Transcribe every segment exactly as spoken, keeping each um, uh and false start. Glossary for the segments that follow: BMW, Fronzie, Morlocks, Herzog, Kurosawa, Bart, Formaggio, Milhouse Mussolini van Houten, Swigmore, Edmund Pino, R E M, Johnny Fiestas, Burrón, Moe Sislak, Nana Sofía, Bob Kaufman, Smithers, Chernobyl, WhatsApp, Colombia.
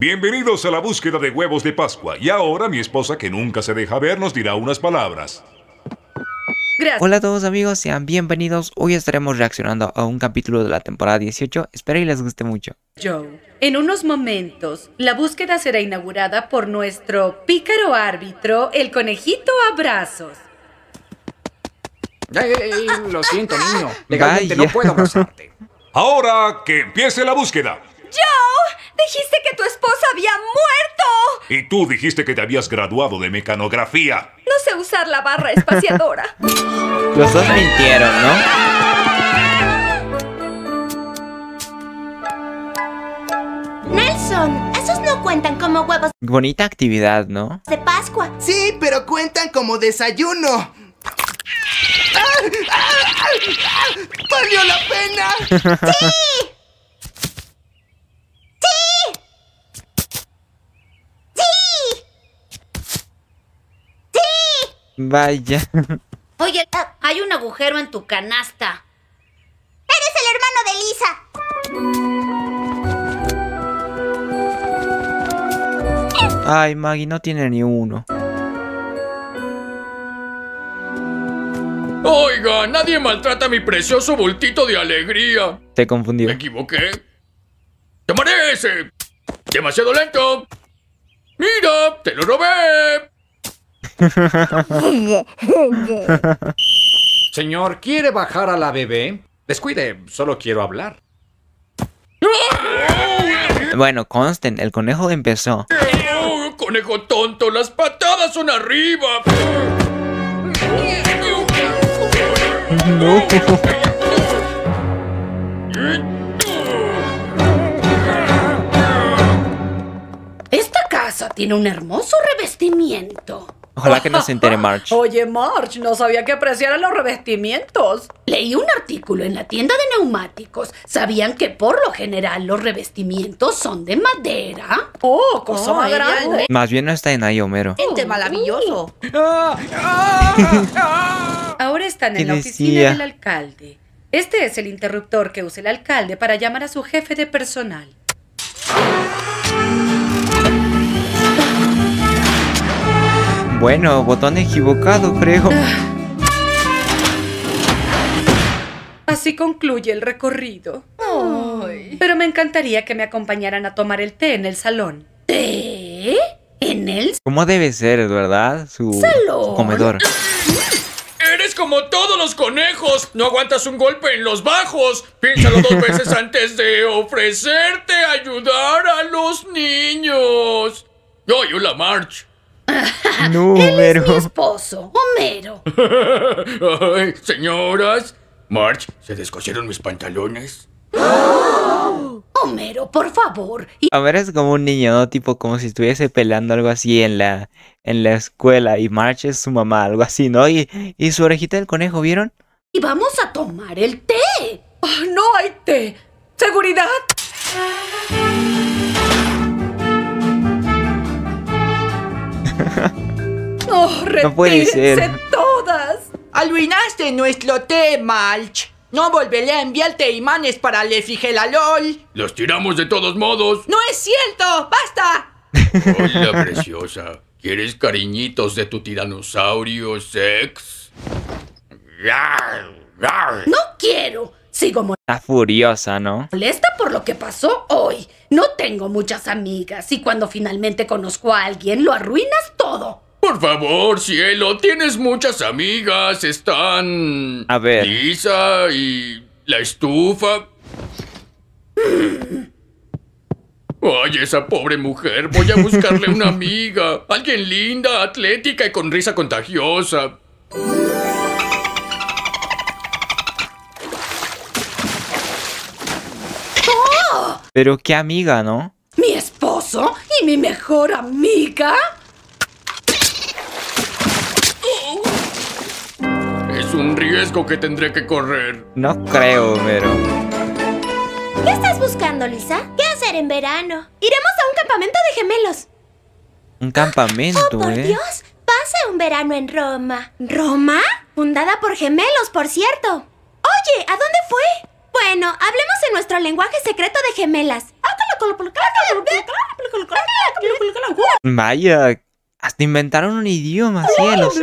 Bienvenidos a la búsqueda de huevos de Pascua. Y ahora mi esposa, que nunca se deja ver, nos dirá unas palabras. Gracias. Hola a todos amigos, sean bienvenidos. Hoy estaremos reaccionando a un capítulo de la temporada dieciocho. Espero y les guste mucho. Joe, en unos momentos, la búsqueda será inaugurada por nuestro pícaro árbitro, el conejito Abrazos. Ey, ey, ey, lo siento, niño. Legalmente no puedo abrazarte. Ahora que empiece la búsqueda. Joe, dijiste que tu esposa había muerto. Y tú dijiste que te habías graduado de mecanografía. No sé usar la barra espaciadora. Los dos mintieron, ¿no? Nelson, esos no cuentan como huevos. Bonita actividad, ¿no? De Pascua. Sí, pero cuentan como desayuno. ¡Ah! ¡Ah! ¡Ah! ¡Valió la pena! ¡Sí! Vaya. Oye, hay un agujero en tu canasta. ¡Eres el hermano de Lisa! Ay, Maggie, no tiene ni uno. Oiga, nadie maltrata a mi precioso bultito de alegría. Te confundí. Me equivoqué. ¡Tomaré ese! ¡Demasiado lento! ¡Mira! ¡Te lo robé! Señor, ¿quiere bajar a la bebé? Descuide, solo quiero hablar. Bueno, consten, el conejo empezó. Oh, conejo tonto, las patadas son arriba. No. Esta casa tiene un hermoso revestimiento. Ojalá que no se entere Marge. Oye, Marge, no sabía que apreciaran los revestimientos. Leí un artículo en la tienda de neumáticos. ¿Sabían que por lo general los revestimientos son de madera? ¡Oh, cosa oh, más grande! Más bien no está en ahí, Homero. ¡Gente maravilloso! Ahora están en la oficina decía? del alcalde. Este es el interruptor que usa el alcalde para llamar a su jefe de personal. Bueno, botón equivocado, creo. Así concluye el recorrido. Ay. Pero me encantaría que me acompañaran a tomar el té en el salón. ¿Té? ¿En el? ¿Cómo debe ser, verdad? Su, su comedor. Eres como todos los conejos. No aguantas un golpe en los bajos. Piénsalo dos veces antes de ofrecerte a ayudar a los niños. Yo, yo la March. No, él Homero. Es mi esposo, Homero. Ay, señoras, Marge, ¿se descosieron mis pantalones? ¡Oh! Homero, por favor. Y... Homero es como un niño, ¿no? Tipo como si estuviese pelando algo así en la, en la escuela. Y Marge es su mamá, algo así, ¿no? Y, y su orejita del conejo, ¿vieron? Y vamos a tomar el té. Oh, no hay té. Seguridad. Oh, no puede ser. Todas. Arruinaste nuestro té, March. No volveré a enviarte imanes para Le Figelalol. Los tiramos de todos modos. ¡No es cierto! ¡Basta! Hola, preciosa. ¿Quieres cariñitos de tu tiranosaurio sex? No quiero. Sigo molesta. Está furiosa, ¿no? Molesta por lo que pasó hoy. No tengo muchas amigas y cuando finalmente conozco a alguien lo arruinas todo. Por favor, cielo, tienes muchas amigas. Están... A ver... Lisa y... la estufa. Ay, esa pobre mujer. Voy a buscarle una amiga. Alguien linda, atlética y con risa contagiosa. Pero qué amiga, ¿no? Mi esposo y mi mejor amiga. Es un riesgo que tendré que correr. No creo, Homero. ¿Qué estás buscando, Lisa? ¿Qué hacer en verano? Iremos a un campamento de gemelos. Un campamento, ¿eh? ¡Oh, por eh. Dios! Pasa un verano en Roma. ¿Roma? Fundada por gemelos, por cierto. Oye, ¿a dónde fue? Bueno, hablemos en nuestro lenguaje secreto de gemelas. Vaya, hasta inventaron un idioma, cielos.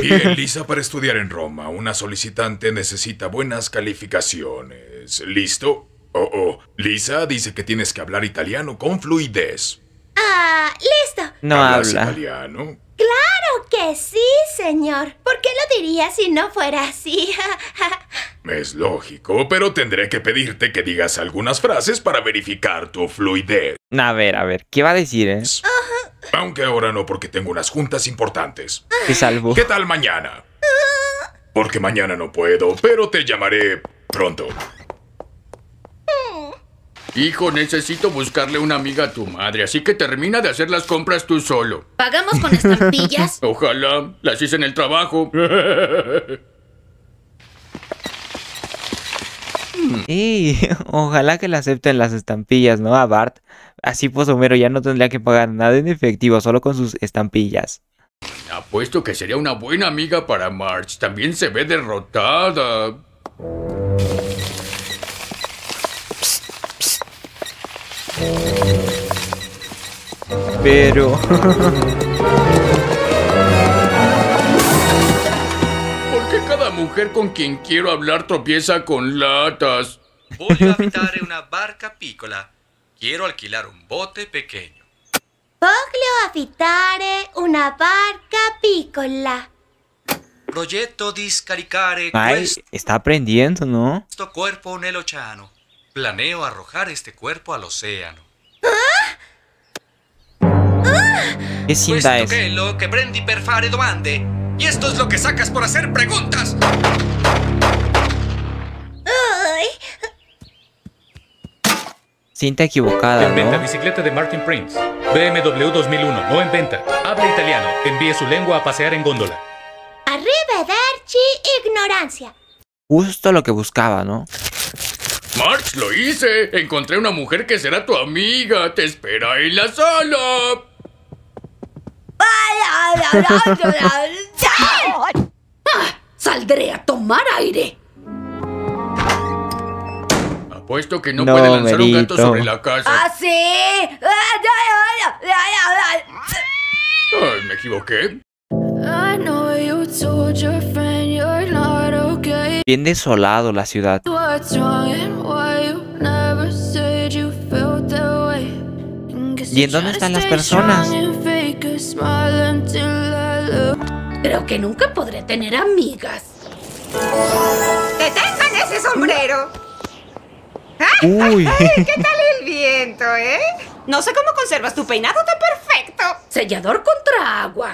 Bien, lista para estudiar en Roma. Una solicitante necesita buenas calificaciones. ¿Listo? Oh, oh. Lisa dice que tienes que hablar italiano con fluidez. Ah, listo. No hablas italiano. Claro que sí, señor. ¿Por qué lo diría si no fuera así? Es lógico, pero tendré que pedirte que digas algunas frases para verificar tu fluidez. A ver, a ver, ¿qué va a decir, eh? Uh-huh. Aunque ahora no, porque tengo unas juntas importantes. Te salvo. ¿Qué tal mañana? Uh-huh. Porque mañana no puedo, pero te llamaré pronto. Hijo, necesito buscarle una amiga a tu madre, así que termina de hacer las compras tú solo. ¿Pagamos con estampillas? Ojalá, las hice en el trabajo. Y ojalá que le acepten las estampillas, ¿no? A Bart. Así pues Homero ya no tendría que pagar nada en efectivo, solo con sus estampillas. Apuesto que sería una buena amiga para Marge. También se ve derrotada. Pero... ¿por qué cada mujer con quien quiero hablar tropieza con latas? Voy a habitare una barca piccola. Quiero alquilar un bote pequeño. Voglio affittare una barca piccola. Proyecto di scaricare. Ay, está aprendiendo, ¿no? Questo cuerpo nel oceano. Planeo arrojar este cuerpo al océano. ¿Qué cinta es? Que lo que prendi per fare domande. Y esto es lo que sacas por hacer preguntas. Cinta equivocada, ¿no? En venta, bicicleta de Martin Prince. B M W dos mil uno, no en venta. Habla italiano, envíe su lengua a pasear en góndola. Arrivederci, ignorancia. Justo lo que buscaba, ¿no? March, lo hice. Encontré una mujer que será tu amiga. Te espera en la sala. Ah, saldré a tomar aire. Apuesto que no, no puede lanzar merito. Un gato sobre la casa. ¡Ah, sí! Ay, me equivoqué. Bien desolado la ciudad. ¿Y en dónde están las personas? Creo que nunca podré tener amigas. ¡Detengan ese sombrero! ¡Uy! ¿Qué tal el viento, eh? No sé cómo conservas tu peinado tan perfecto. Sellador contra agua.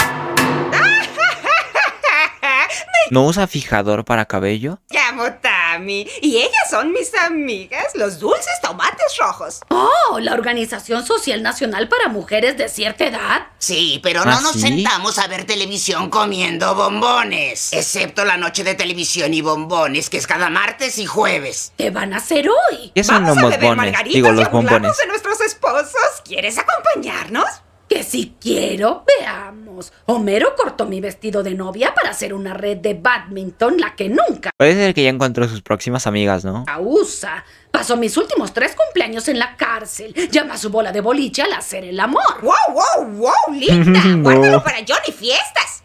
¿No usa fijador para cabello? Llamo Tammy y ellas son mis amigas, los dulces tomates rojos. Oh, la Organización Social Nacional para Mujeres de Cierta Edad. Sí, pero no ¿Ah, nos sí? sentamos a ver televisión comiendo bombones. Excepto la noche de televisión y bombones, que es cada martes y jueves. ¿Qué van a hacer hoy? ¿Qué son Vamos los a beber margaritas Digo, los y bombones. De nuestros esposos. ¿Quieres acompañarnos? Que si quiero, veamos. Homero cortó mi vestido de novia para hacer una red de badminton, la que nunca. Puede ser que ya encontró sus próximas amigas, ¿no? La usa. Pasó mis últimos tres cumpleaños en la cárcel. Llama a su bola de boliche al hacer el amor. ¡Wow, wow, wow, linda! Guárdalo para Johnny Fiestas.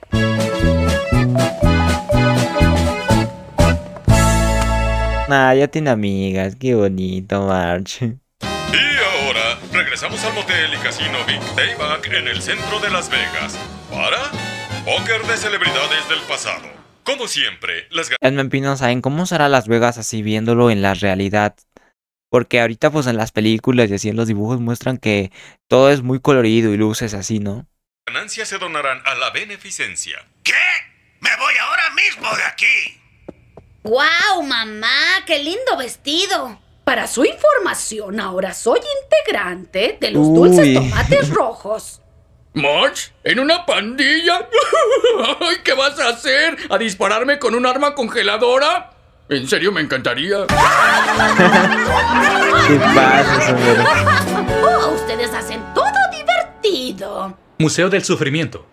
Ah, ya tiene amigas. Qué bonito, Marge. Regresamos al motel y casino Big Payback en el centro de Las Vegas para póker de celebridades del pasado. Como siempre, las... Edmund Pino, ¿saben cómo será Las Vegas así viéndolo en la realidad? Porque ahorita pues en las películas y así en los dibujos muestran que todo es muy colorido y luces así, ¿no? Las ganancias se donarán a la beneficencia. ¿Qué? ¡Me voy ahora mismo de aquí! ¡Guau, mamá! ¡Qué lindo vestido! Para su información, ahora soy integrante de los Uy. Dulces tomates rojos. ¿Marge? ¿En una pandilla? ¿Qué vas a hacer? ¿A dispararme con un arma congeladora? En serio, me encantaría. ¿Qué pasa, señora? Oh, ustedes hacen todo divertido. Museo del Sufrimiento.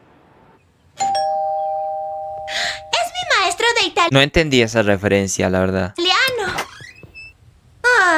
Es mi maestro de italiano. No entendí esa referencia, la verdad.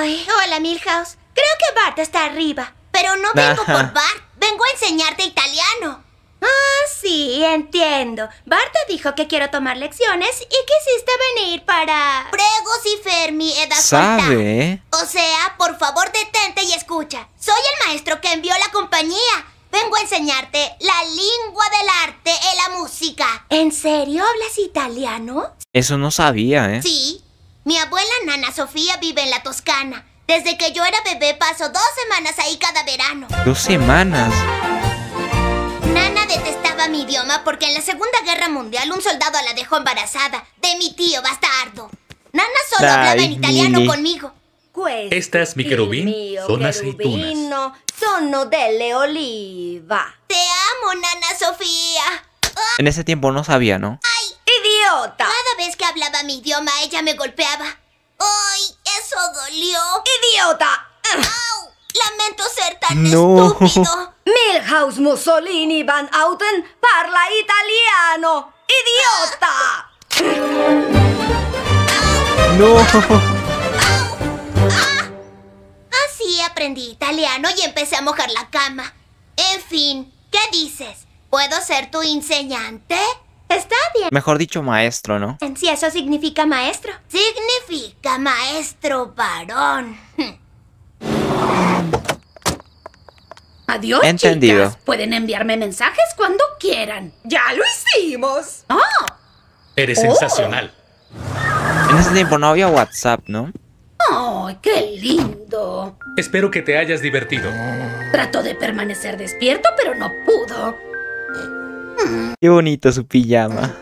Ay, hola Milhouse, Creo que Bart está arriba. Pero no vengo Ajá. por Bart. Vengo a enseñarte italiano. Ah, sí, entiendo. Bart te dijo que quiero tomar lecciones y quisiste venir para... Prego si fermi ed ascolta. ¿Sabe? O sea, por favor detente y escucha. Soy el maestro que envió la compañía. Vengo a enseñarte la lengua del arte y la música. ¿En serio hablas italiano? Eso no sabía, ¿eh? Sí. Mi abuela Nana Sofía vive en la Toscana. Desde que yo era bebé paso dos semanas ahí cada verano. ¿Dos semanas? Nana detestaba mi idioma porque en la Segunda Guerra Mundial un soldado la dejó embarazada de mi tío bastardo. Nana solo Ay, hablaba en italiano mili. conmigo. Estas, mi querubín, son aceitunas. Sono delle oliva. Te amo, Nana Sofía. En ese tiempo no sabía, ¿no? ¡Ay, idiota! Cada vez que hablaba mi idioma, ella me golpeaba. ¡Ay, eso dolió! ¡Idiota! ¡Au! Lamento ser tan no. estúpido. Milhouse Mussolini van Houten parla italiano. ¡Idiota! ¡No! Aprendí italiano y empecé a mojar la cama. En fin, ¿qué dices? ¿Puedo ser tu enseñante? Está bien. Mejor dicho, maestro, ¿no? En sí, eso significa maestro. Significa maestro varón. Adiós, Entendido. chicas. Pueden enviarme mensajes cuando quieran. ¡Ya lo hicimos! ¡Oh! Eres oh. sensacional. En ese tiempo no había WhatsApp, ¿no? ¡Ay, oh, qué lindo! Espero que te hayas divertido. Trató de permanecer despierto, pero no pudo. Qué bonito su pijama.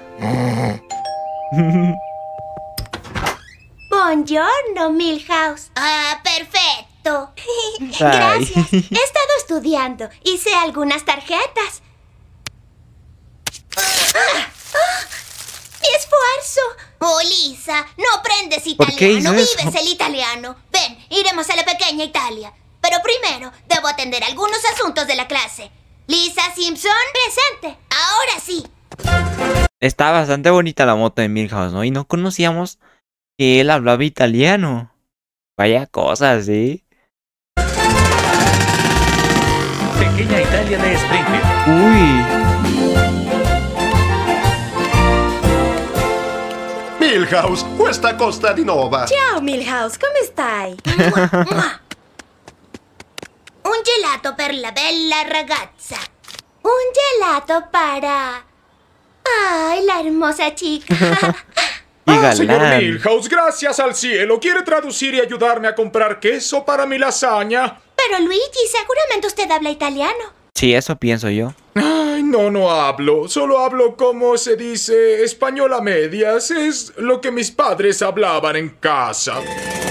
Buongiorno, Milhouse. Ah, perfecto. Gracias. He estado estudiando. Hice algunas tarjetas. ¡Ah! ¡Mi esfuerzo! Oh, Lisa, no aprendes italiano, vives el italiano. Ven, iremos a la pequeña Italia. Pero primero, debo atender algunos asuntos de la clase. Lisa Simpson, presente. Ahora sí. Está bastante bonita la moto de Milhouse, ¿no? Y no conocíamos que él hablaba italiano. Vaya cosas, ¿sí? Pequeña Italia de Springfield. Uy. Milhouse, questa costa di nuova. Ciao Milhouse, come stai? Un gelato per la bella ragazza. Un gelato para... ¡Ay, la hermosa chica! Ah, señor Milhouse, gracias al cielo. ¿Quiere traducir y ayudarme a comprar queso para mi lasaña? Pero Luigi, seguramente usted habla italiano. Sí, eso pienso yo. Ay, no, no hablo. Solo hablo como se dice español a medias. Es lo que mis padres hablaban en casa.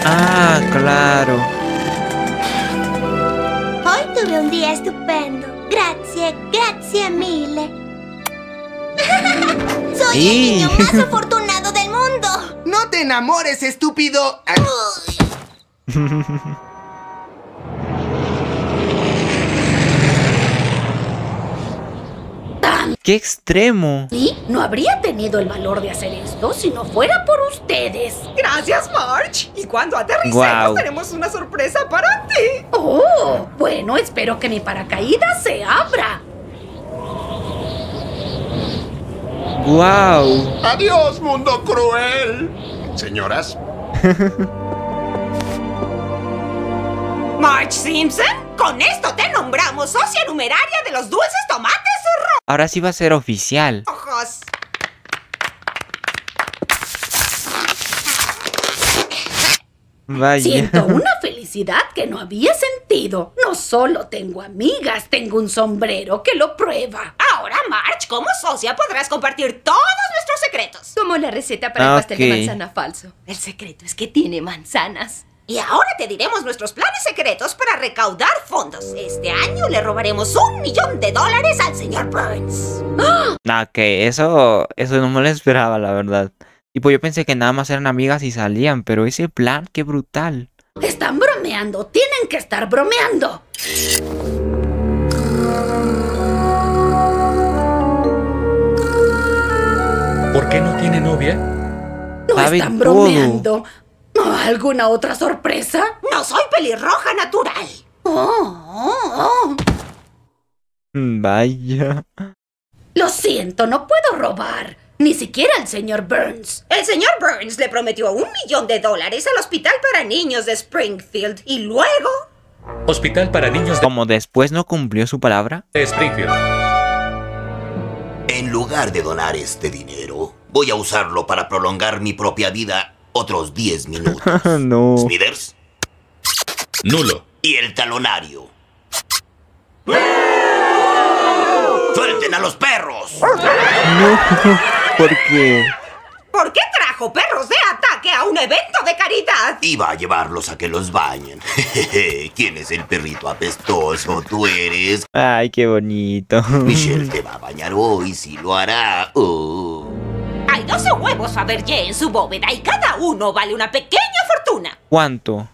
Ah, claro. Hoy tuve un día estupendo. Gracias, gracias mille. Soy sí. el niño más afortunado del mundo. No te enamores, estúpido. ¡Qué extremo! Sí, no habría tenido el valor de hacer esto si no fuera por ustedes. Gracias, Marge. Y cuando aterricemos, wow. tenemos una sorpresa para ti. Oh, bueno, espero que mi paracaídas se abra. Wow. ¡Adiós, mundo cruel! Señoras. Marge Simpson, con esto te nombramos socia numeraria de los dulces tomates rojos. Ahora sí va a ser oficial. Ojos. Vaya. Siento una felicidad que no había sentido. No solo tengo amigas, tengo un sombrero que lo prueba. Ahora, Marge, como socia podrás compartir todos nuestros secretos. Como la receta para el pastel okay. de manzana falso. El secreto es que tiene manzanas. Y ahora te diremos nuestros planes secretos para recaudar fondos. Este año le robaremos un millón de dólares al señor Burns. Ah, que eso, eso no me lo esperaba, la verdad. Y pues yo pensé que nada más eran amigas y salían, pero ese plan, qué brutal. Están bromeando, tienen que estar bromeando. ¿Por qué no tiene novia? No están bromeando. ¿Alguna otra sorpresa? ¡Cierto! ¡Soy pelirroja natural! Oh, oh, oh. Vaya. Lo siento, no puedo robar. Ni siquiera al señor Burns. El señor Burns le prometió un millón de dólares al hospital para niños de Springfield. Y luego... Hospital para niños de... ¿Cómo después no cumplió su palabra? De Springfield. En lugar de donar este dinero, voy a usarlo para prolongar mi propia vida otros diez minutos. No. ¿Smithers? Nulo. Y el talonario. ¡Suelten a los perros! No, ¿por qué? ¿Por qué trajo perros de ataque a un evento de caridad? Iba a llevarlos a que los bañen. ¿Quién es el perrito apestoso? Tú eres. Ay, qué bonito. Michelle te va a bañar hoy, sí lo hará. Oh. Hay doce huevos a Vergé en su bóveda y cada uno vale una pequeña fortuna. ¿Cuánto?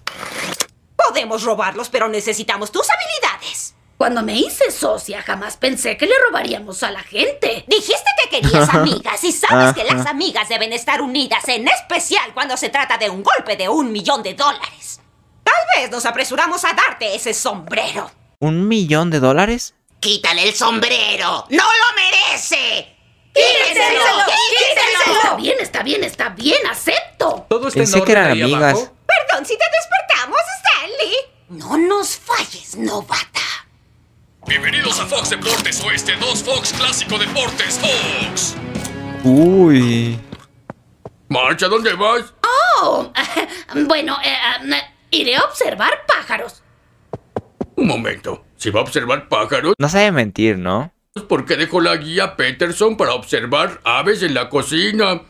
Podemos robarlos, pero necesitamos tus habilidades. Cuando me hice socia, jamás pensé que le robaríamos a la gente. Dijiste que querías amigas y sabes que las amigas deben estar unidas, en especial cuando se trata de un golpe de un millón de dólares. Tal vez nos apresuramos a darte ese sombrero. ¿Un millón de dólares? ¡Quítale el sombrero! ¡No lo merece! ¡Quítenselo! ¡Quítenselo! Está bien, está bien, está bien, acepto. Todos pensé que eran amigas. Abajo. Perdón si te despertamos, Stanley. No nos falles, novata. Bienvenidos a Fox Deportes Oeste dos, Fox Clásico Deportes, Fox. Uy. Marcha, ¿dónde vas? Oh, bueno, eh, eh, iré a observar pájaros. Un momento, ¿si va a observar pájaros? No sabe mentir, ¿no? ¿Por qué dejó la guía Peterson para observar aves en la cocina?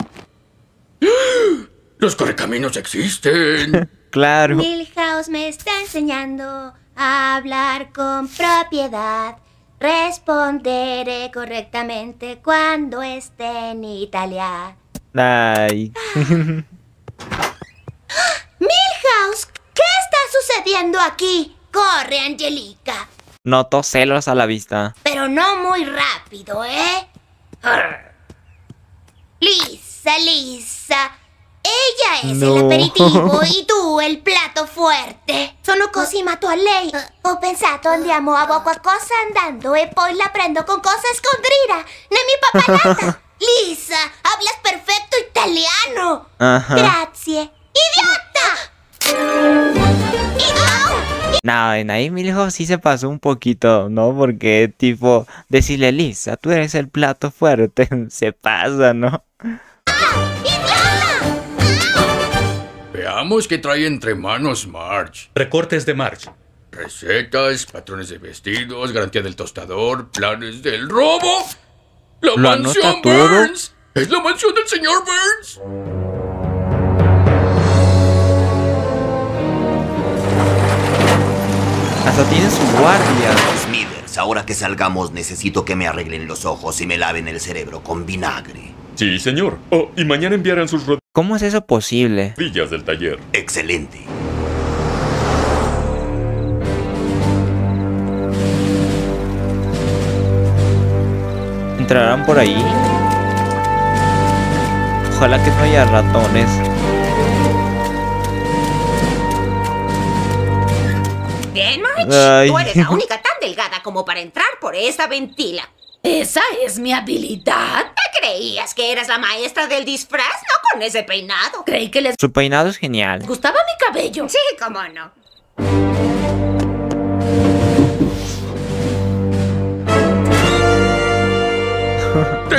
Los correcaminos existen. Claro. Milhouse me está enseñando a hablar con propiedad. Responderé correctamente cuando esté en Italia. Ay. Milhouse, ¿qué está sucediendo aquí? Corre, Angelica. Noto celos a la vista. Pero no muy rápido, ¿eh? Arr. Lisa, Lisa. Ella es no. el aperitivo y tú el plato fuerte. Sono così ma tu a lei. Ho pensato andiamo a poco a cosa andando e poi la prendo con cosa escondrida. Ne mi papalata. Lisa, hablas perfecto italiano. Ajá. Grazie. ¡Idiota! No, en ahí Milhouse sí se pasó un poquito, ¿no? Porque tipo, decirle Lisa, tú eres el plato fuerte. Se pasa, ¿no? Veamos qué trae entre manos Marge. Recortes de Marge. Recetas, patrones de vestidos, garantía del tostador, planes del robo. La ¿Lo mansión Burns. Todo? Es la mansión del señor Burns. Hasta tiene su guardia. Smithers, ahora que salgamos necesito que me arreglen los ojos y me laven el cerebro con vinagre. Sí, señor. Oh, y mañana enviarán sus rodillas. ¿Cómo es eso posible? Villas del taller. Excelente. ¿Entrarán por ahí? Ojalá que no haya ratones. Bien, Marge. Tú eres la única tan delgada como para entrar por esa ventila. ¿Esa es mi habilidad? Creías que eras la maestra del disfraz, no con ese peinado. Creí que les... Su peinado es genial. ¿Les gustaba mi cabello? Sí, cómo no.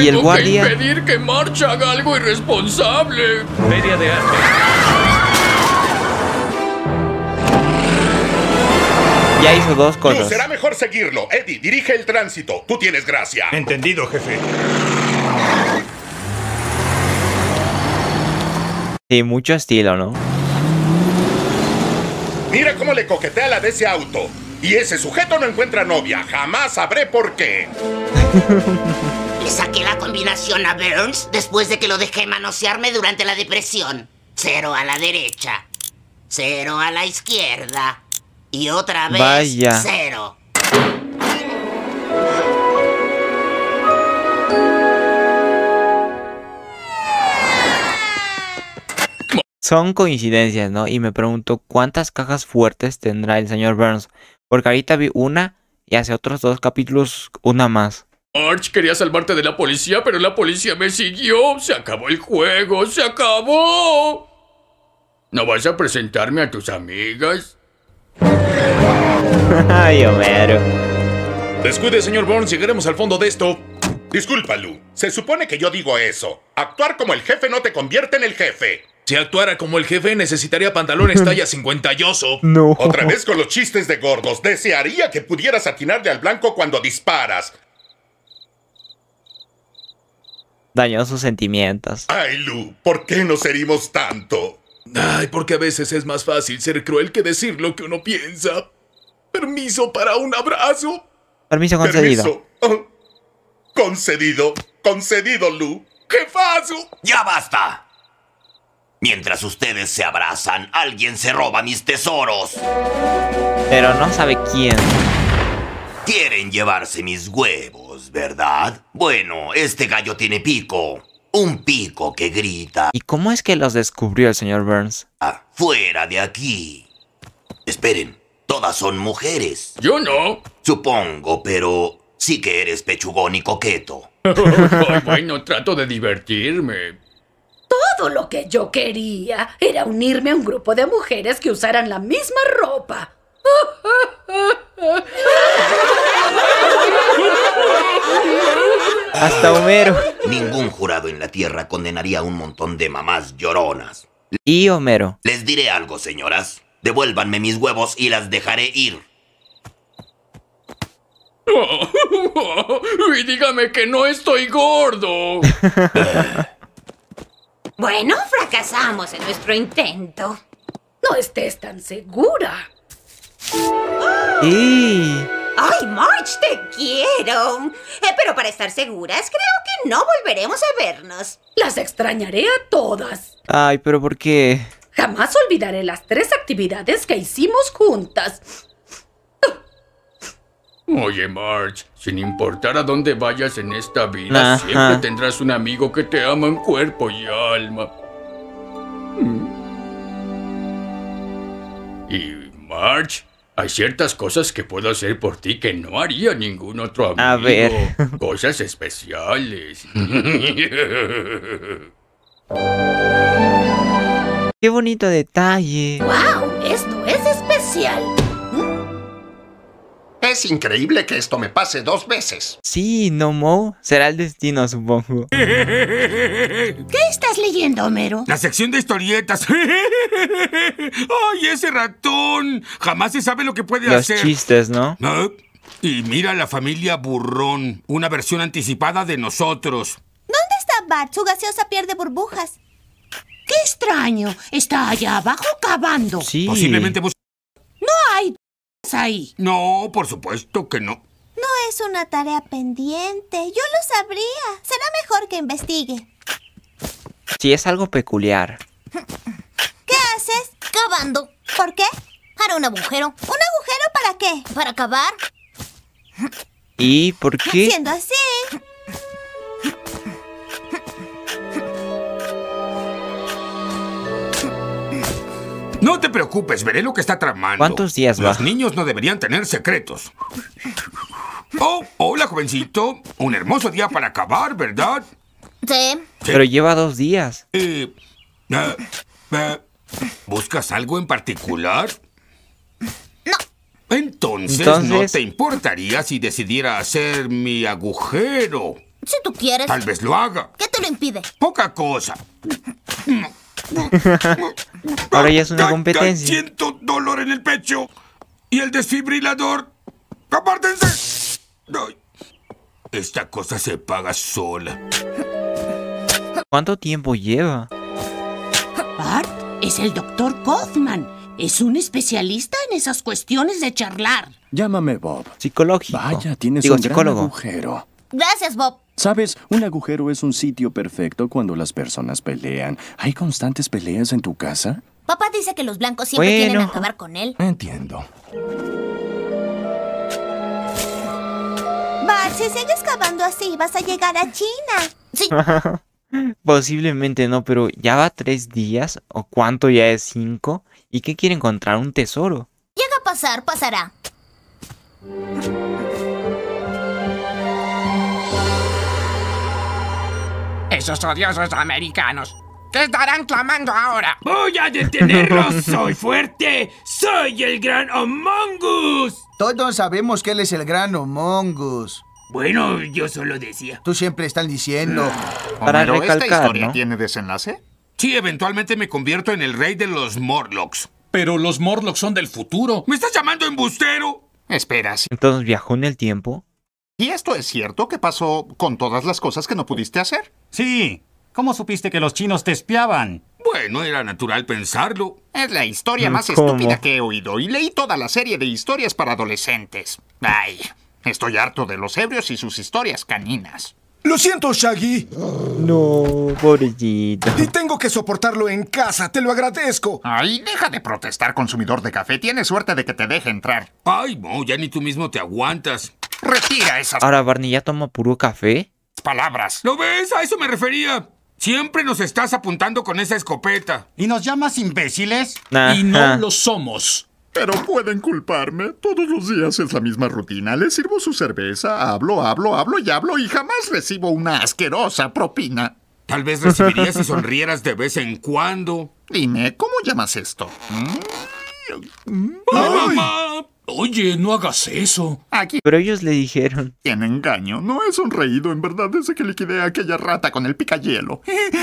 ¿Y el guardia? Tengo que impedir que Marge haga algo irresponsable. Feria de arte. Ya hizo dos cosas. No, será mejor seguirlo. Eddie, dirige el tránsito. Tú tienes gracia. Entendido, jefe. Sí, mucho estilo, ¿no? Mira cómo le coquetea la de ese auto. Y ese sujeto no encuentra novia. Jamás sabré por qué. Le saqué la combinación a Burns después de que lo dejé manosearme durante la depresión. Cero a la derecha. Cero a la izquierda. Y otra vez, vaya. Cero. son coincidencias, ¿no? Y me pregunto cuántas cajas fuertes tendrá el señor Burns, porque ahorita vi una y hace otros dos capítulos una más. Arch, quería salvarte de la policía, pero la policía me siguió. Se acabó el juego, se acabó. ¿No vas a presentarme a tus amigas? Ay, Homero. Descuide, señor Burns, llegaremos al fondo de esto. Disculpa, Lu. Se supone que yo digo eso. Actuar como el jefe no te convierte en el jefe. Si actuara como el jefe, necesitaría pantalones talla cincuentayoso. No. Otra vez con los chistes de gordos. Desearía que pudieras atinarle al blanco cuando disparas. Dañó sus sentimientos. Ay, Lu, ¿por qué nos herimos tanto? Ay, porque a veces es más fácil ser cruel que decir lo que uno piensa. Permiso para un abrazo. Permiso concedido. Permiso. Oh. Concedido. Concedido, Lu. ¡Jefazo! ¡Ya basta! Mientras ustedes se abrazan, alguien se roba mis tesoros. Pero no sabe quién. Quieren llevarse mis huevos, ¿verdad? Bueno, este gallo tiene pico. Un pico que grita. ¿Y cómo es que los descubrió el señor Burns? Ah, fuera de aquí. Esperen, todas son mujeres. Yo no. Supongo, pero sí que eres pechugón y coqueto. Ay, bueno, trato de divertirme. Todo lo que yo quería era unirme a un grupo de mujeres que usaran la misma ropa. Hasta Homero. Ningún jurado en la tierra condenaría a un montón de mamás lloronas. Y Homero. Les diré algo, señoras. Devuélvanme mis huevos y las dejaré ir. Oh, oh, oh, y dígame que no estoy gordo. Bueno, fracasamos en nuestro intento. No estés tan segura. Sí. ¡Ay, Marge, te quiero! Eh, pero para estar seguras, creo que no volveremos a vernos. Las extrañaré a todas. Ay, pero ¿por qué? Jamás olvidaré las tres actividades que hicimos juntas. Oye, Marge, sin importar a dónde vayas en esta vida, ajá, siempre tendrás un amigo que te ama en cuerpo y alma. Y, Marge, hay ciertas cosas que puedo hacer por ti que no haría ningún otro amigo. A ver. Cosas especiales. ¡Qué bonito detalle! ¡Wow! ¡Esto es especial! Es increíble que esto me pase dos veces. Sí, ¿no, Moe? Será el destino, supongo. ¿Qué estás leyendo, Homero? La sección de historietas. ¡Ay, ese ratón! Jamás se sabe lo que puede Los hacer. Los chistes, ¿no? ¿Ah? Y mira la familia Burrón, una versión anticipada de nosotros. ¿Dónde está Bart? Su gaseosa pierde burbujas. ¡Qué extraño! Está allá abajo cavando. Sí. Posiblemente busca... No hay... ahí. No, por supuesto que no. No es una tarea pendiente. Yo lo sabría. Será mejor que investigue. Sí, es algo peculiar. ¿Qué haces? Cavando. ¿Por qué? Para un agujero. ¿Un agujero para qué? Para cavar. ¿Y por qué? Siendo así. No te preocupes, veré lo que está tramando. ¿Cuántos días va? Los niños no deberían tener secretos. Oh, hola, jovencito. Un hermoso día para acabar, ¿verdad? Sí. Sí. Pero lleva dos días. Eh, eh, eh, ¿Buscas algo en particular? No. Entonces, Entonces, ¿no te importaría si decidiera hacer mi agujero? Si tú quieres. Tal vez lo haga. ¿Qué te lo impide? Poca cosa. No. Ahora ya es una competencia. Siento dolor en el pecho. Y el desfibrilador. ¡Apártense! Ay, esta cosa se paga sola. ¿Cuánto tiempo lleva? Bart es el doctor Kaufman. Es un especialista en esas cuestiones de charlar. Llámame Bob. Psicológico. Vaya, tienes Digo, un psicólogo. gran agujero. Gracias, Bob. ¿Sabes? Un agujero es un sitio perfecto cuando las personas pelean. ¿Hay constantes peleas en tu casa? Papá dice que los blancos siempre bueno. quieren acabar con él. Entiendo. Bart, si sigues cavando así, vas a llegar a China. Sí. Posiblemente no, pero ya va tres días, o cuánto ya es cinco, y que quiere encontrar un tesoro. Llega a pasar, pasará. Esos odiosos americanos. ¿Qué estarán clamando ahora? ¡Voy a detenerlos! ¡Soy fuerte! ¡Soy el gran Among Us! Todos sabemos que él es el gran Among Us. Bueno, yo solo decía. Tú siempre estás diciendo. Uh, Para Homero, recalcar, ¿esta historia ¿no? tiene desenlace? Sí, eventualmente me convierto en el rey de los Morlocks. Pero los Morlocks son del futuro. ¿Me estás llamando embustero? Esperas. Entonces viajó en el tiempo. ¿Y esto es cierto? ¿Qué pasó con todas las cosas que no pudiste hacer? Sí. ¿Cómo supiste que los chinos te espiaban? Bueno, era natural pensarlo. Es la historia más ¿Cómo? estúpida que he oído y leí toda la serie de historias para adolescentes. Ay, estoy harto de los ebrios y sus historias caninas. Lo siento, Shaggy. No, pobrecito. Y tengo que soportarlo en casa, te lo agradezco. Ay, deja de protestar, consumidor de café. Tienes suerte de que te deje entrar. Ay, no, ya ni tú mismo te aguantas. Retira esas... Ahora, Barney, ¿ya toma puro café? Palabras. ¿Lo ves? A eso me refería. Siempre nos estás apuntando con esa escopeta. ¿Y nos llamas imbéciles? Nah. Y no lo somos. Pero pueden culparme. Todos los días es la misma rutina. Les sirvo su cerveza, hablo, hablo, hablo y hablo y jamás recibo una asquerosa propina. Tal vez recibirías si sonrieras de vez en cuando. Dime, ¿cómo llamas esto? ¡Ay, mamá! Oye, no hagas eso. Aquí. Pero ellos le dijeron. Tiene engaño. No he sonreído, en verdad, desde que liquidé a aquella rata con el picahielo.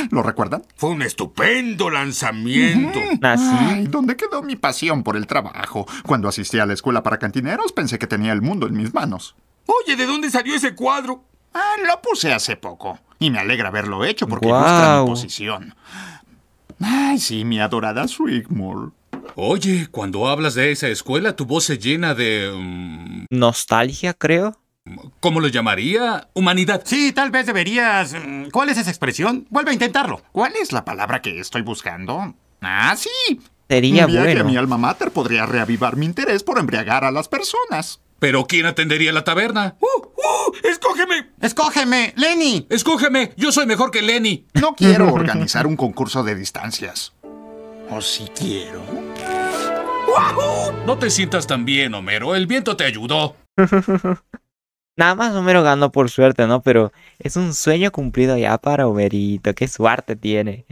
¿Lo recuerdan? Fue un estupendo lanzamiento. Mm-hmm. Ay, ¿dónde quedó mi pasión por el trabajo? Cuando asistí a la escuela para cantineros, pensé que tenía el mundo en mis manos. Oye, ¿de dónde salió ese cuadro? Ah, lo puse hace poco. Y me alegra haberlo hecho porque wow. ilustra mi posición. Ay, sí, mi adorada Swigmore. Oye, cuando hablas de esa escuela, tu voz se llena de... Um... nostalgia, creo. ¿Cómo lo llamaría? Humanidad. Sí, tal vez deberías... ¿Cuál es esa expresión? Vuelve a intentarlo. ¿Cuál es la palabra que estoy buscando? Ah, sí. Sería bueno. Un viaje a mi alma mater podría reavivar mi interés por embriagar a las personas. ¿Pero quién atendería la taberna? ¡Uh! ¡Uh! ¡Escógeme! ¡Escógeme! ¡Lenny! ¡Escógeme! ¡Yo soy mejor que Lenny! No quiero organizar un concurso de distancias. O si quiero... No te sientas tan bien, Homero. El viento te ayudó. Nada más Homero ganó por suerte, ¿no? Pero es un sueño cumplido ya para Homerito. ¡Qué suerte tiene!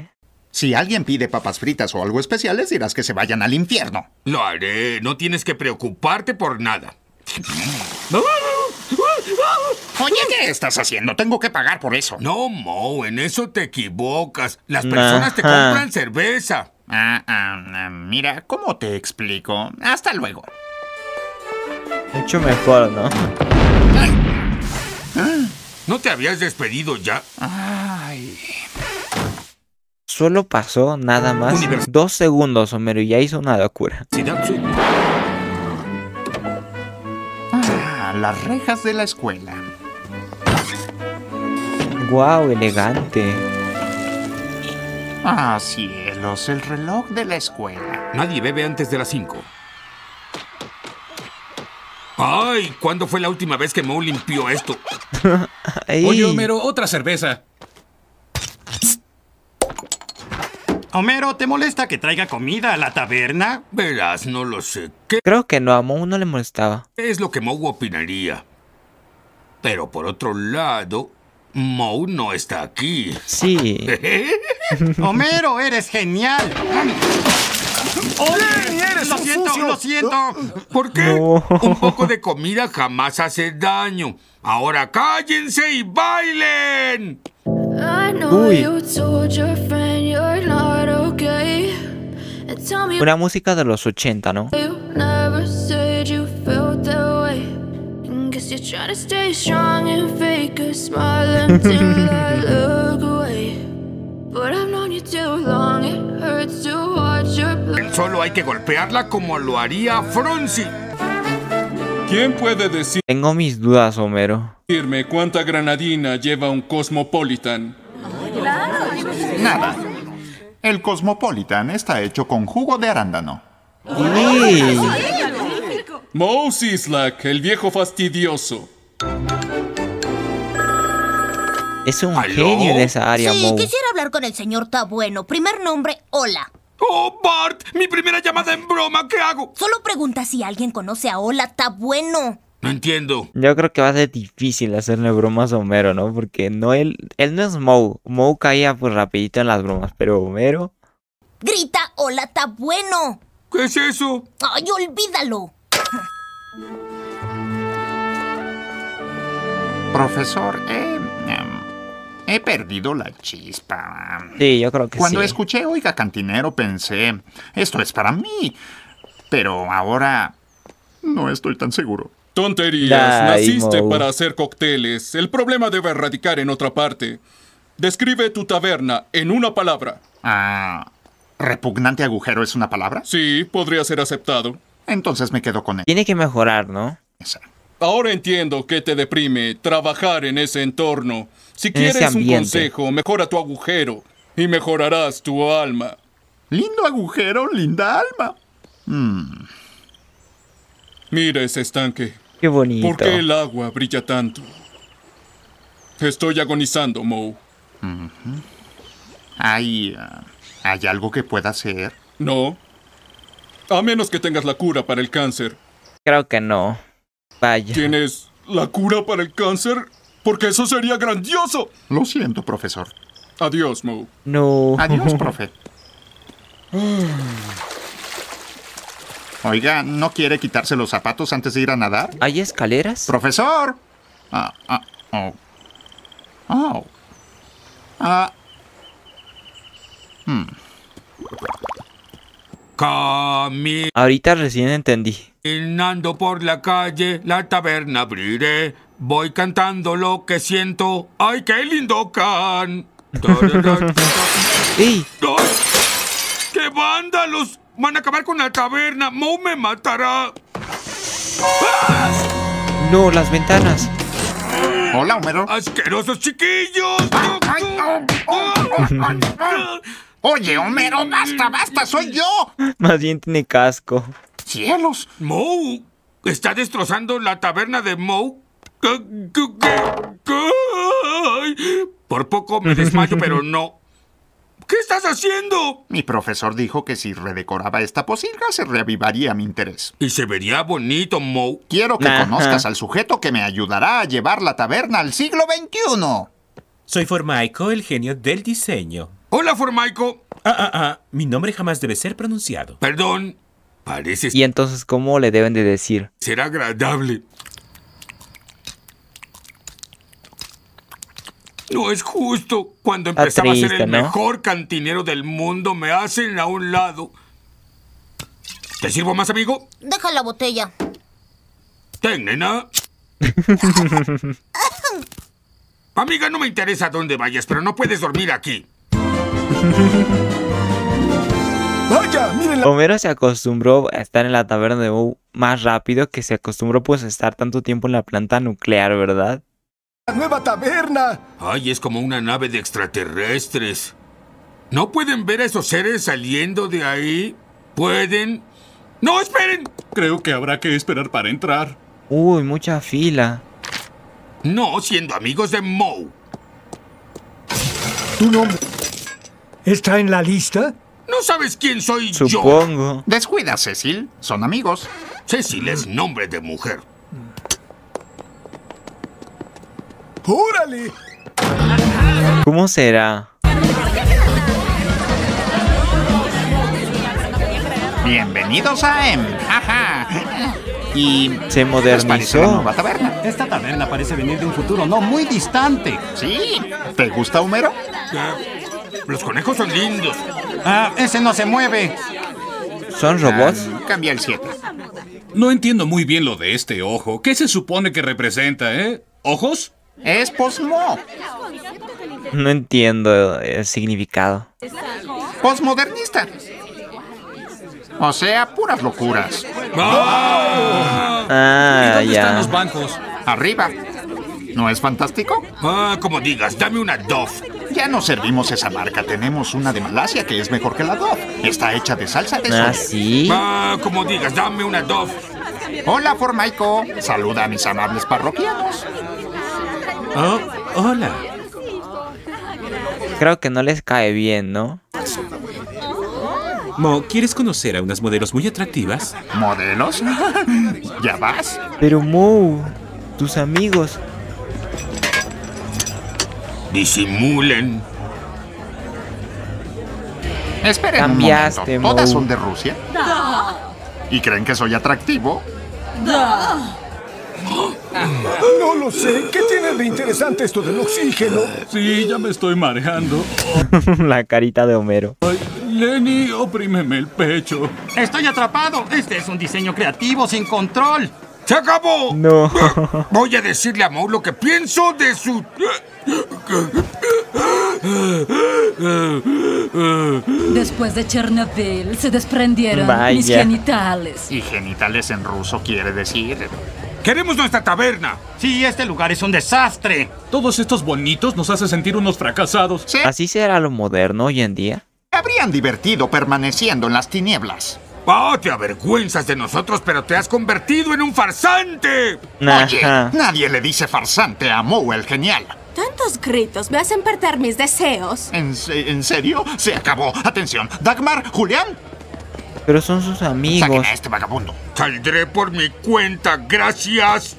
Si alguien pide papas fritas o algo especial, les dirás que se vayan al infierno. Lo haré. No tienes que preocuparte por nada. Oye, ¿qué estás haciendo? Tengo que pagar por eso. No, Mo, en eso te equivocas. Las personas te compran cerveza. Ah, ah, ah, mira, ¿cómo te explico? Hasta luego. Mucho mejor, ¿no? Ay. ¿Ah? ¿No te habías despedido ya? Ay. Solo pasó nada más Univers dos segundos, Homero, y ya hizo una locura. Ah, las rejas de la escuela. Guau, elegante. Ah, cielos, el reloj de la escuela. Nadie bebe antes de las cinco. ¡Ay! ¿Cuándo fue la última vez que Moe limpió esto? Oye, Homero, otra cerveza. Homero, ¿te molesta que traiga comida a la taberna? Verás, no lo sé. ¿Qué? Creo que no, a Moe no le molestaba. Es lo que Moe opinaría. Pero por otro lado... Moe no está aquí. Sí. Homero, eres genial. ¡Ole! ¡Eres lo siento, sucio. lo siento! ¿Por qué? No. Un poco de comida jamás hace daño. Ahora cállense y bailen. Uy. Una música de los ochenta, ¿no? Solo hay que golpearla como lo haría Fronzie. ¿Quién puede decir? Tengo mis dudas, Homero. Dime cuánta granadina lleva un Cosmopolitan. Nada. El Cosmopolitan está hecho con jugo de arándano. ¡Sí! Moe Sislak, el viejo fastidioso. Es un ¿Aló? genio en esa área, Sí, Moe. Quisiera hablar con el señor Tabueno. Primer nombre, Hola. ¡Oh, Bart! ¡Mi primera llamada en broma! ¿Qué hago? Solo pregunta si alguien conoce a Hola Tabueno. No entiendo. Yo creo que va a ser difícil hacerle bromas a Homero, ¿no? Porque no él, él no es Moe. Moe caía pues rapidito en las bromas, pero Homero... ¡Grita, Hola Tabueno! ¿Qué es eso? ¡Ay, olvídalo! Profesor, eh... he perdido la chispa. Sí, yo creo que Cuando sí. escuché Oiga Cantinero pensé, esto es para mí. Pero ahora no estoy tan seguro. Tonterías, Ay, naciste Moe. para hacer cócteles. El problema debe radicar en otra parte. Describe tu taberna en una palabra. Ah, ¿repugnante agujero es una palabra? Sí, podría ser aceptado. Entonces me quedo con él. Tiene que mejorar, ¿no? Exacto. Ahora entiendo que te deprime trabajar en ese entorno. Si quieres un consejo, mejora tu agujero y mejorarás tu alma. Lindo agujero, linda alma. Mm. Mira ese estanque. Qué bonito. ¿Por qué el agua brilla tanto? Estoy agonizando, Moe. Uh-huh. ¿Hay, uh, ¿Hay algo que pueda hacer? No. A menos que tengas la cura para el cáncer. Creo que no. Vaya. ¿Tienes la cura para el cáncer? Porque eso sería grandioso. Lo siento, profesor. Adiós, Moe. No. Adiós, profe. Oiga, ¿no quiere quitarse los zapatos antes de ir a nadar? ¿Hay escaleras? ¡Profesor! Ah, ah, oh. Oh. Ah. Hmm. Cami. Ahorita recién entendí. Caminando por la calle, la taberna abriré. Voy cantando lo que siento. ¡Ay, qué lindo can! ¡Ay! ¡Qué vándalos! ¡Van a acabar con la taberna! ¡Moe me matará! ¡Ah! No, las ventanas. Hola, Homero. ¡Asquerosos chiquillos! Ay, ay, oh, oh, oh, oh. Oye, Homero, basta, basta, soy yo. Más bien tiene casco. ¡Cielos! ¡Moe! ¿Está destrozando la taberna de Moe? Por poco me desmayo, pero no. ¿Qué estás haciendo? Mi profesor dijo que si redecoraba esta posilga se reavivaría mi interés. Y se vería bonito, Moe. Quiero que Ajá. conozcas al sujeto que me ayudará a llevar la taberna al siglo veintiuno. Soy Formaggio, el genio del diseño. Hola, Formaggio. Ah, ah, ah. Mi nombre jamás debe ser pronunciado. Perdón. Pareces... ¿Y entonces cómo le deben de decir? Será agradable. No es justo. Cuando empezaba triste, a ser el ¿no? mejor cantinero del mundo, me hacen a un lado. ¿Te sirvo más, amigo? Deja la botella. Ten, nena. Amiga, no me interesa dónde vayas, pero no puedes dormir aquí. ¡Vaya! Miren la... Homero se acostumbró a estar en la taberna de Moe más rápido que se acostumbró pues a estar tanto tiempo en la planta nuclear, ¿verdad? ¡La nueva taberna! Ay, es como una nave de extraterrestres. ¿No pueden ver a esos seres saliendo de ahí? ¿Pueden? ¡No, esperen! Creo que habrá que esperar para entrar. Uy, mucha fila. No, siendo amigos de Moe. ¿Tu nombre está en la lista? ¿No sabes quién soy Supongo. yo? Supongo. Descuida, Cecil. Son amigos. Cecil es nombre de mujer. ¡Júrale! ¿Cómo será? Bienvenidos a M. Ajá. Y se modernizó la nueva taberna. Esta taberna parece venir de un futuro no muy distante. Sí. ¿Te gusta, Homero? Eh, los conejos son lindos. Ah, ese no se mueve. ¿Son robots? Ah, cambia el siete. No entiendo muy bien lo de este ojo. ¿Qué se supone que representa, eh? ¿Ojos? Es posmo. No entiendo el significado. Posmodernista. O sea, puras locuras. ¡Oh! Ah, ¿Y dónde ya. están los bancos? Arriba. ¿No es fantástico? Ah, como digas, dame una Dove. Ya no servimos esa marca. Tenemos una de Malasia que es mejor que la Dove. Está hecha de salsa de soya. Ah, sí. Ah, como digas, dame una Dove. Hola, Formaggio. Saluda a mis amables parroquianos. Oh, hola. Creo que no les cae bien, ¿no? Mo, ¿quieres conocer a unas modelos muy atractivas? ¿Modelos? ¿Ya vas? Pero Mo, tus amigos... Disimulen. Esperen Cambiaste, un momento. ¿Todas Mo. son de Rusia? Da. ¿Y creen que soy atractivo? Da. No lo sé. ¿Qué tiene de interesante esto del oxígeno? Sí, ya me estoy mareando. La carita de Homero. Ay, Lenny, oprímeme el pecho. Estoy atrapado. Este es un diseño creativo sin control. ¡Se acabó! No. Voy a decirle a Mo lo que pienso de su... Después de Chernobyl se desprendieron Vaya. mis genitales. Y genitales en ruso quiere decir... ¡Queremos nuestra taberna! Sí, este lugar es un desastre. Todos estos bonitos nos hacen sentir unos fracasados. ¿Sí? ¿Así será lo moderno hoy en día? Habrían divertido permaneciendo en las tinieblas. Oh, te avergüenzas de nosotros, pero te has convertido en un farsante. Oye, nadie le dice farsante a Mo el genial. Tantos gritos me hacen perder mis deseos. ¿En, en serio? Se acabó. Atención. Dagmar, Julián. Pero son sus amigos. Saquen a este vagabundo. Saldré por mi cuenta, gracias.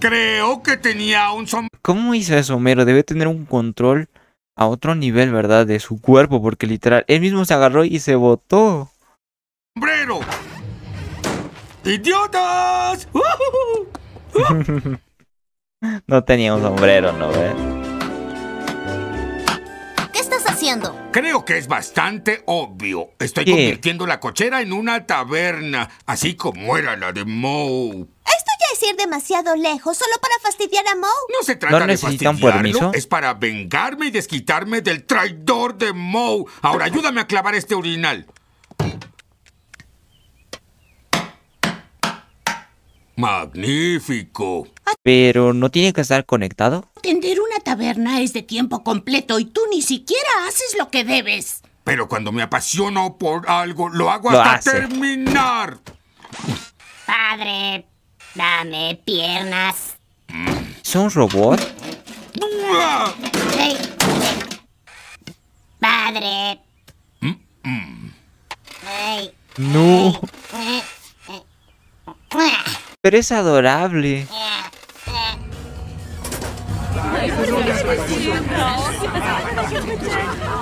Creo que tenía un som... ¿Cómo hizo eso, Homero? Debe tener un control... a otro nivel, ¿verdad? De su cuerpo, porque literal, él mismo se agarró y se botó. ¡Sombrero! ¡Idiotas! No tenía un sombrero, ¿no? ¿Eh? ¿Qué estás haciendo? Creo que es bastante obvio. Estoy ¿Qué? convirtiendo la cochera en una taberna, así como era la de Mo. Ir demasiado lejos solo para fastidiar a Mo. No se trata ¿No de fastidiarlo, permiso? es para vengarme y desquitarme del traidor de Mo. Ahora ayúdame a clavar este urinal. Magnífico. Pero ¿no tiene que estar conectado? Atender una taberna es de tiempo completo y tú ni siquiera haces lo que debes. Pero cuando me apasiono por algo, lo hago lo hasta hace. terminar. Padre... Dame piernas. ¿Son robot? Hey, hey. Padre. Hey, no. Hey, hey, hey. Pero es adorable.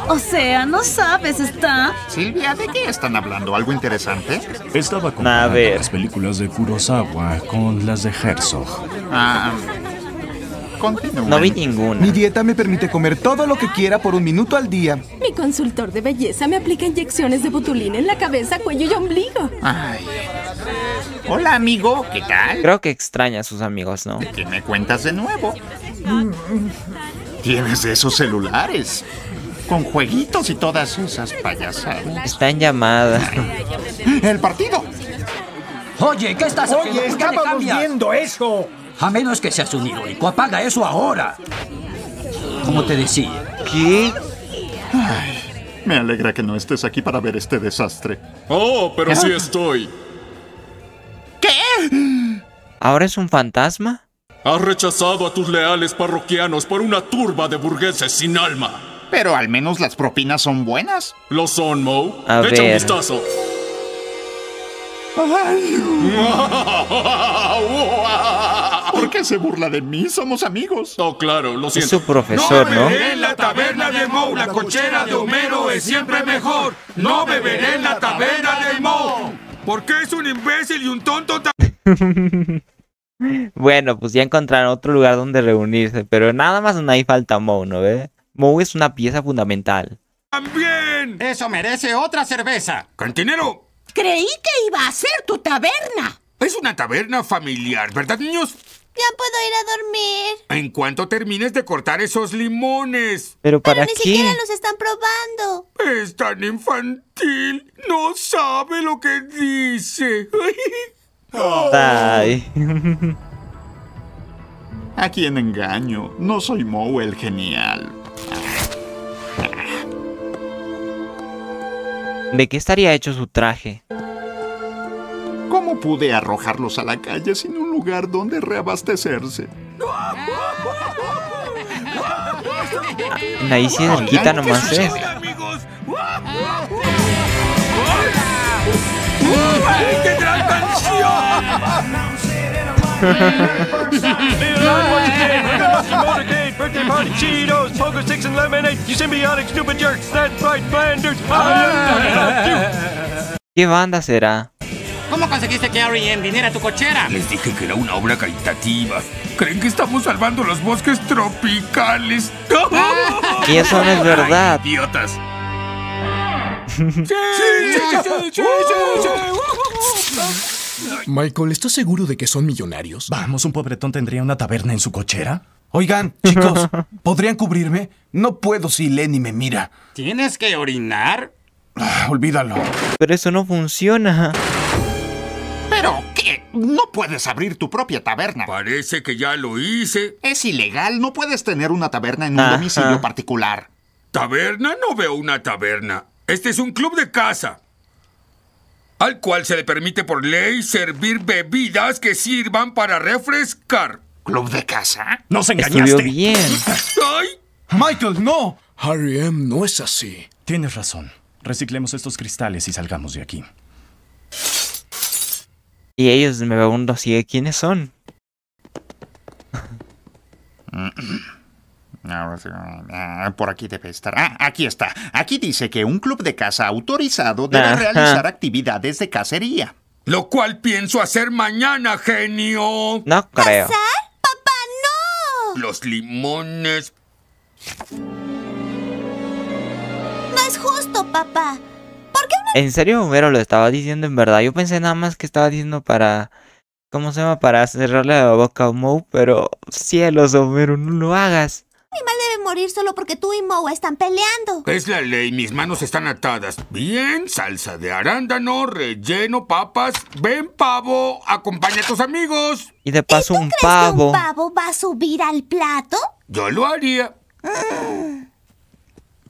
O sea, no sabes, está... Silvia, ¿de qué están hablando? ¿Algo interesante? Estaba comparando a ver. las películas de Kurosawa con las de Herzog. Ah, continúen. No vi ninguna. Mi dieta me permite comer todo lo que quiera por un minuto al día. Mi consultor de belleza me aplica inyecciones de botulina en la cabeza, cuello y ombligo. Ay... Hola, amigo, ¿qué tal? Creo que extraña a sus amigos, ¿no? ¿Qué me cuentas de nuevo? Tienes esos celulares con jueguitos y todas esas payasadas. Están llamadas. El partido. Oye, ¿qué estás haciendo? Oye, estábamos viendo eso. A menos que seas un heroico, apaga eso ahora. ¿Cómo te decía? ¿Qué? Ay, me alegra que no estés aquí para ver este desastre. Oh, pero sí estoy. ¿Qué? ¿Ahora es un fantasma? Has rechazado a tus leales parroquianos por una turba de burgueses sin alma. Pero al menos las propinas son buenas. Lo son, Mo. A ver. Echa un vistazo. Ay. ¿Por qué se burla de mí? Somos amigos. Oh, claro, lo siento. Es su profesor, ¿no? No beberé en la taberna de Mo. La cochera de Homero es siempre mejor. No beberé en la taberna de Mo. Porque es un imbécil y un tonto también. Bueno, pues ya encontraron otro lugar donde reunirse, pero nada más no hay falta Mo, ¿no ve? Mo es una pieza fundamental. ¡También! Eso merece otra cerveza. ¡Cantinero! Creí que iba a ser tu taberna. Es una taberna familiar, ¿verdad, niños? Ya puedo ir a dormir. En cuanto termines de cortar esos limones. ¿Pero para qué? Pero ni siquiera los están probando. Es tan infantil. No sabe lo que dice. Oh. Ay. ¿A quién engaño? No soy Mo el genial. ¿De qué estaría hecho su traje? ¿Cómo pude arrojarlos a la calle sin un lugar donde reabastecerse? Ahí sí se quita nomás, ¿eh? ¿Qué banda será? ¿Cómo conseguiste que R E M viniera a tu cochera? Les dije que era una obra caritativa. ¿Creen que estamos salvando los bosques tropicales? Y eso no es verdad. Ay, idiotas. Sí, sí, sí, sí, sí, sí. Michael, ¿estás seguro de que son millonarios? Vamos, ¿un pobretón tendría una taberna en su cochera? Oigan, chicos, ¿podrían cubrirme? No puedo si Lenny me mira. ¿Tienes que orinar? Ah, olvídalo. Pero eso no funciona. ¿Pero qué? No puedes abrir tu propia taberna. Parece que ya lo hice. Es ilegal, no puedes tener una taberna en un Ajá. domicilio particular. ¿Taberna? No veo una taberna. Este es un club de caza, al cual se le permite por ley servir bebidas que sirvan para refrescar. ¿Club de caza? ¡Nos engañaste! Estudió bien. ¡Ay! ¡Michael, no! R E M no es así. Tienes razón. Reciclemos estos cristales y salgamos de aquí. Y ellos me preguntan así de quiénes son. Por aquí debe estar. Ah, aquí está. Aquí dice que un club de caza autorizado debe Ajá. realizar actividades de cacería. Lo cual pienso hacer mañana, genio. No creo. ¿Cazar? ¡Papá, no! Los limones. No es justo, papá. ¿Por qué una... ¿En serio, Homero lo estaba diciendo en verdad? Yo pensé nada más que estaba diciendo para... ¿Cómo se llama? Para cerrarle la boca a Moe, pero... Cielos, Homero, no lo hagas. Mi mamá debe morir solo porque tú y Moe están peleando. Es la ley, mis manos están atadas. Bien, salsa de arándano, relleno, papas. Ven, pavo, acompaña a tus amigos. Y de paso ¿Y tú un crees pavo. Que un pavo va a subir al plato? Yo lo haría. Mm.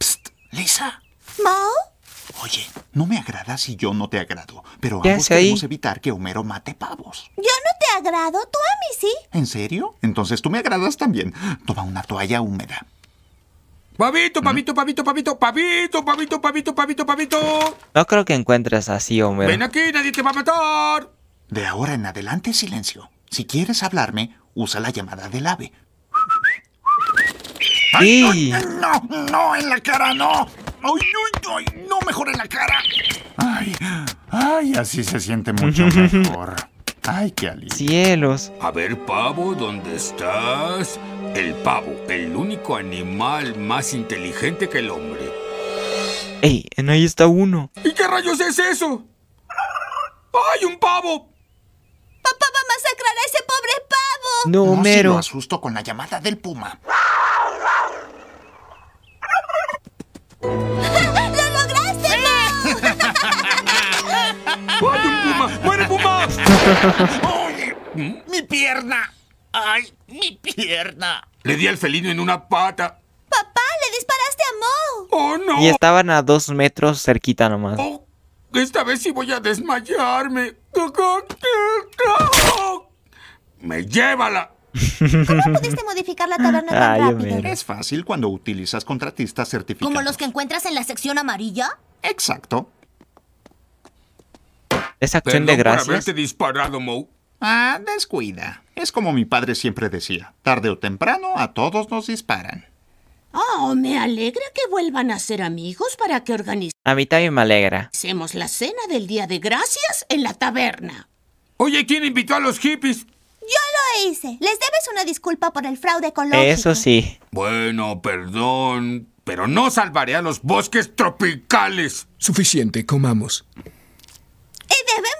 Psst, Lisa. ¿Moe? Oye, no me agrada si yo no te agrado, pero ambos queremos evitar que Homero mate pavos. Yo no te agrado, tú a mí sí. ¿En serio? Entonces tú me agradas también. Toma una toalla húmeda. Pavito, pavito, pavito, pavito, pavito, pavito, pavito, pavito, pavito. No creo que encuentres así, Homero. Ven aquí, nadie te va a matar. De ahora en adelante, silencio. Si quieres hablarme, usa la llamada del ave. ¡Ay, no, no, no, en la cara no! ¡Ay, ay, ay! ¡No mejor en la cara! ¡Ay, ay! Así se siente mucho mejor. ¡Ay, qué alivio! ¡Cielos! A ver, pavo, ¿dónde estás? El pavo, el único animal más inteligente que el hombre. ¡Ey! En ahí está uno. ¿Y qué rayos es eso? ¡Ay, un pavo! ¡Papá va a masacrar a ese pobre pavo! No, Homero. No, si lo asustó con la llamada del puma. ¡Lo lograste, Moe! ¡Ay, un puma! ¡Muere, puma! ¡Ay, mi pierna! ¡Ay, mi pierna! Le di al felino en una pata. ¡Papá, le disparaste a Moe! ¡Oh, no! Y estaban a dos metros cerquita nomás. Oh, esta vez sí voy a desmayarme. ¡Me llévala! ¿Cómo pudiste modificar la taberna tan Ay, rápido? Es fácil cuando utilizas contratistas certificados. ¿Como los que encuentras en la sección amarilla? Exacto. Esa acción Perdón de gracias. Por haberte disparado, Moe. Ah, descuida. Es como mi padre siempre decía. Tarde o temprano a todos nos disparan. Oh, me alegra que vuelvan a ser amigos para que organicemos. A mí también me alegra. Hacemos la cena del Día de Gracias en la taberna. Oye, ¿quién invitó a los hippies? Yo lo hice. Les debes una disculpa por el fraude ecológico. Eso sí. Bueno, perdón, pero no salvaré a los bosques tropicales. Suficiente, comamos. Y debemos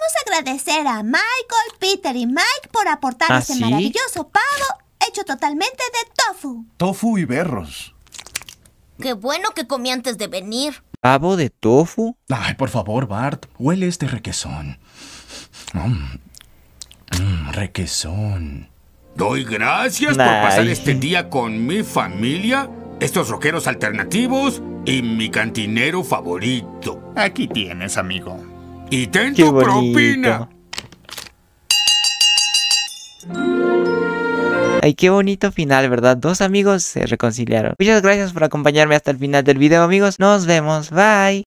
agradecer a Michael, Peter y Mike por aportar ¿Ah, este ¿sí? maravilloso pavo hecho totalmente de tofu. Tofu y berros. Qué bueno que comí antes de venir. ¿Pavo de tofu? Ay, por favor, Bart, huele este requesón. Mm. Mm, requesón. Doy gracias Ay. por pasar este día con mi familia, estos rockeros alternativos y mi cantinero favorito. Aquí tienes, amigo. Y ten Qué tu bonito. propina. Ay, qué bonito final, ¿verdad? Dos amigos se reconciliaron. Muchas gracias por acompañarme hasta el final del video, amigos. Nos vemos, bye.